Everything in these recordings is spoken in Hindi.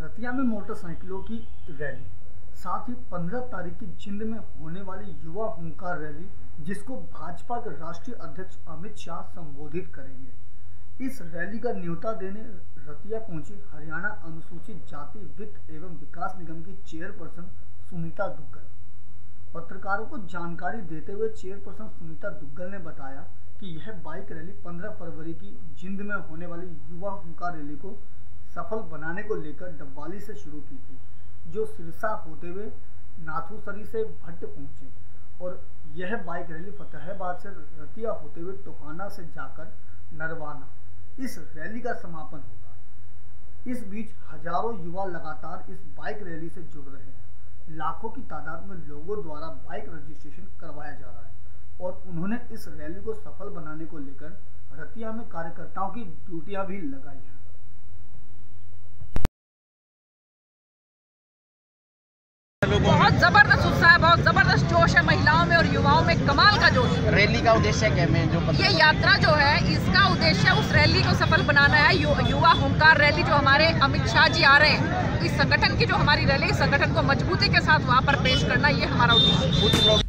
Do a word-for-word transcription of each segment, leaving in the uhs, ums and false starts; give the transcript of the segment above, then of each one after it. रतिया में मोटरसाइकिलों की रैली, साथ ही पंद्रह तारीख की जींद में होने वाली युवा हुंकार रैली जिसको भाजपा के राष्ट्रीय अध्यक्ष अमित शाह संबोधित करेंगे। इस रैली का न्योता देने रतिया पहुंची हरियाणा अनुसूचित जाति वित्त एवं विकास निगम की चेयरपर्सन सुनीता दुग्गल। पत्रकारों को जानकारी देते हुए चेयरपर्सन सुनीता दुग्गल ने बताया कि यह बाइक रैली पंद्रह फरवरी की जींद में होने वाली युवा हुंकार रैली को सफल बनाने को लेकर डबवाली से शुरू की थी, जो सिरसा होते हुए नाथूसरी से भट्ठु पहुंचे और यह बाइक रैली फ़तेहाबाद से रतिया होते हुए टोहाना से जाकर नरवाना। इस रैली का समापन होगा। इस बीच हजारों युवा लगातार इस बाइक रैली से जुड़ रहे हैं। लाखों की तादाद में लोगों द्वारा बाइक रजिस्ट्रेशन करवाया जा रहा है और उन्होंने इस रैली को सफल बनाने को लेकर रतिया में कार्यकर्ताओं की ड्यूटियां भी लगाई हैं। बहुत जबरदस्त उत्साह है, बहुत जबरदस्त जोश है महिलाओं में और युवाओं में, कमाल का जोश। रैली का उद्देश्य क्या है? जो ये यात्रा जो है, इसका उद्देश्य उस रैली को सफल बनाना है। यु, युवा हुंकार रैली जो हमारे अमित शाह जी आ रहे हैं, इस संगठन की जो हमारी रैली, इस संगठन को मजबूती के साथ वहाँ पर पेश करना, ये हमारा उद्देश्य है।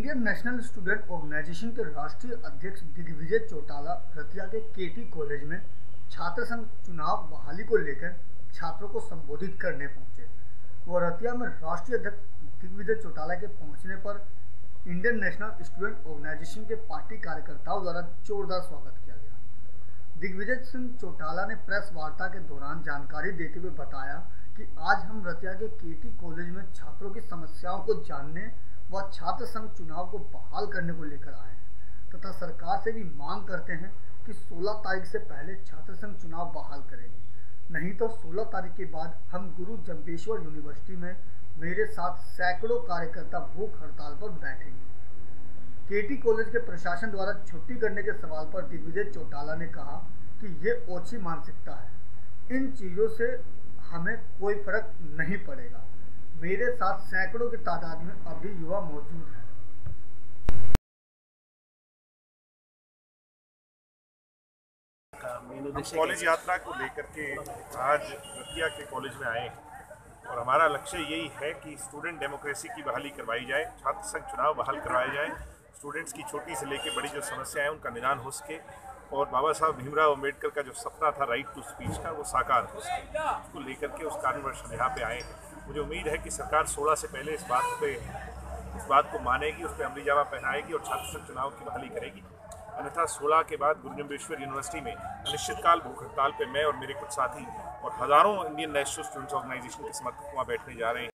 इंडियन नेशनल स्टूडेंट ऑर्गेनाइजेशन के राष्ट्रीय अध्यक्ष दिग्विजय चौटाला रतिया के के टी कॉलेज में छात्र संघ चुनाव बहाली को लेकर छात्रों को संबोधित करने पहुंचे। वह रतिया में राष्ट्रीय अध्यक्ष दिग्विजय चौटाला के पहुंचने पर इंडियन नेशनल स्टूडेंट ऑर्गेनाइजेशन के पार्टी कार्यकर्ताओं द्वारा जोरदार स्वागत किया गया। दिग्विजय सिंह चौटाला ने प्रेस वार्ता के दौरान जानकारी देते हुए बताया कि आज हम रतिया के के टी कॉलेज में छात्रों की समस्याओं को जानने वह छात्र संघ चुनाव को बहाल करने को लेकर आए हैं तथा सरकार से भी मांग करते हैं कि सोलह तारीख से पहले छात्र संघ चुनाव बहाल करेंगे, नहीं तो सोलह तारीख के बाद हम गुरु जम्भेश्वर यूनिवर्सिटी में मेरे साथ सैकड़ों कार्यकर्ता भूख हड़ताल पर बैठेंगे। के टी कॉलेज के प्रशासन द्वारा छुट्टी करने के सवाल पर दिग्विजय चौटाला ने कहा कि ये ओछी मानसिकता है, इन चीज़ों से हमें कोई फर्क नहीं पड़ेगा। मेरे साथ सैकड़ों की तादाद में अभी युवा मौजूद हैं। हम कॉलेज यात्रा को लेकर के आज रतिया के कॉलेज में आए और हमारा लक्ष्य यही है कि स्टूडेंट डेमोक्रेसी की बहाली करवाई जाए, छात्र संघ चुनाव बहाल करवाया जाए, स्टूडेंट्स की छोटी से लेकर बड़ी जो समस्याएं हैं उनका निदान हो सके और बाबा साहब भीमराव अम्बेडकर का जो सपना था राइट टू स्पीच का, वो साकार हो सके। उसको लेकर के उस कारणवश यहाँ पे आए हैं। मुझे उम्मीद है कि सरकार सोलह से पहले इस बात पे इस बात को मानेगी, उस पर अमली जामा पहनाएगी और छात्र संघ चुनाव की बहाली करेगी, अन्यथा सोलह के बाद गुरु जम्भेश्वर यूनिवर्सिटी में अनिश्चितकाल भूख हड़ताल पर मैं और मेरे कुछ साथी और हज़ारों इंडियन नेशनल स्टूडेंट्स ऑर्गेनाइजेशन के समर्थक वहाँ बैठने जा रहे हैं।